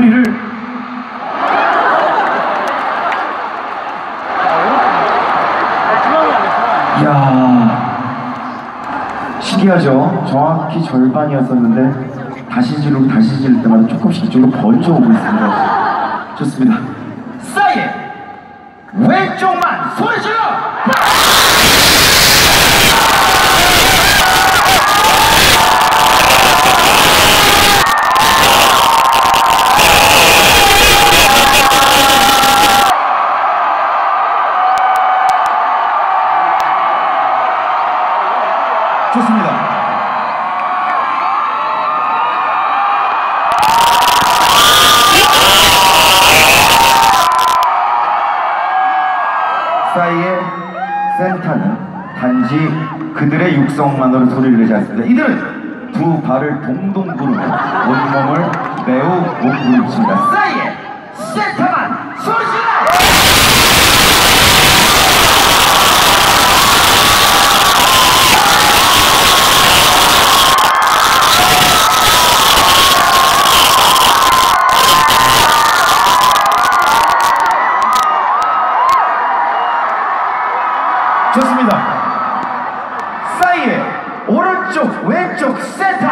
소리를 이야 신기하죠? 정확히 절반이었었는데 다시 지르고 다시 지를 때마다 조금씩 이쪽으로 번져 오고 있습니다. 좋습니다. 싸이 왼쪽만 소리 질러! 좋습니다. PSY의 센터는 단지 그들의 육성만으로 소리를 내지 않습니다. 이들은 두 발을 동동 구르며 온몸을 매우 몸부림칩니다. PSY의 센터만 소리질러! 좋습니다. 싸이의 오른쪽 왼쪽 세트